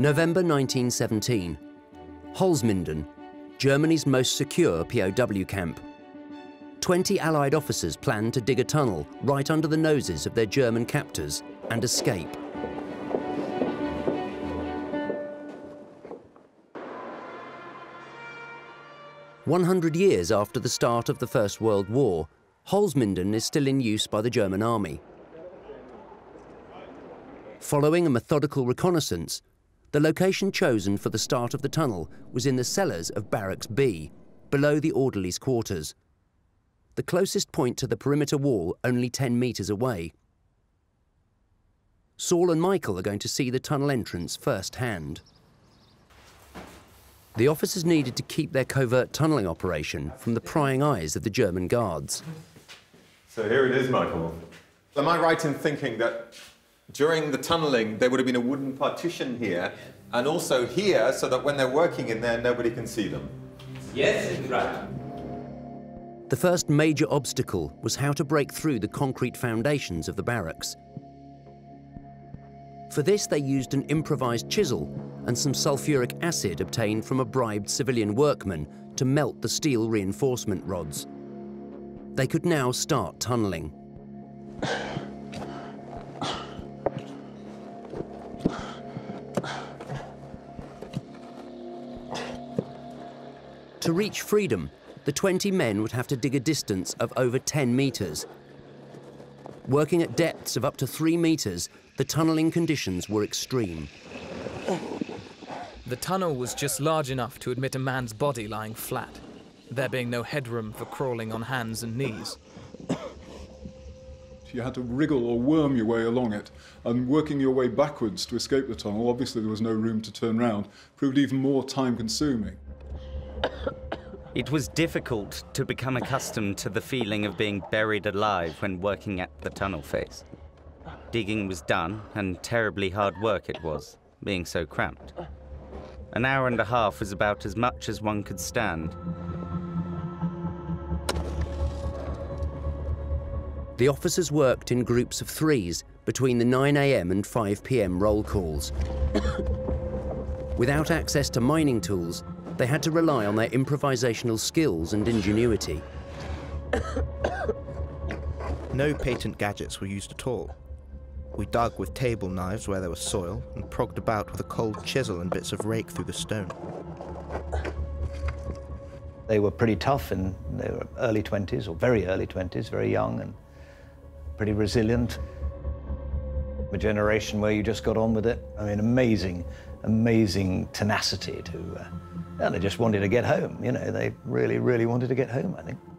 November 1917, Holzminden, Germany's most secure POW camp. 20 Allied officers planned to dig a tunnel right under the noses of their German captors and escape. "100 years after the start of the First World War, Holzminden is still in use by the German army. Following a methodical reconnaissance, the location chosen for the start of the tunnel was in the cellars of Barracks B, below the orderlies' quarters. The closest point to the perimeter wall only 10 metres away. Saul and Michael are going to see the tunnel entrance firsthand. The officers needed to keep their covert tunnelling operation from the prying eyes of the German guards. So here it is, Michael. Am I right in thinking that during the tunnelling there would have been a wooden partition here and also here so that when they're working in there nobody can see them? Yes, it's right. The first major obstacle was how to break through the concrete foundations of the barracks. For this, they used an improvised chisel and some sulfuric acid obtained from a bribed civilian workman to melt the steel reinforcement rods. They could now start tunnelling. To reach freedom, the 20 men would have to dig a distance of over 10 metres. Working at depths of up to 3 metres, the tunnelling conditions were extreme. The tunnel was just large enough to admit a man's body lying flat, there being no headroom for crawling on hands and knees. You had to wriggle or worm your way along it, and working your way backwards to escape the tunnel, obviously there was no room to turn round, proved even more time-consuming. It was difficult to become accustomed to the feeling of being buried alive when working at the tunnel face. Digging was done, and terribly hard work it was, being so cramped. An hour and a half was about as much as one could stand. The officers worked in groups of 3s between the 9 a.m. and 5 p.m. roll calls. Without access to mining tools, they had to rely on their improvisational skills and ingenuity. No patent gadgets were used at all. We dug with table knives where there was soil and progged about with a cold chisel and bits of rake through the stone. They were pretty tough in their early 20s, or very early 20s, very young and pretty resilient. A generation where you just got on with it. I mean, amazing, amazing tenacity to... And they just wanted to get home, you know, they really, really wanted to get home, I think.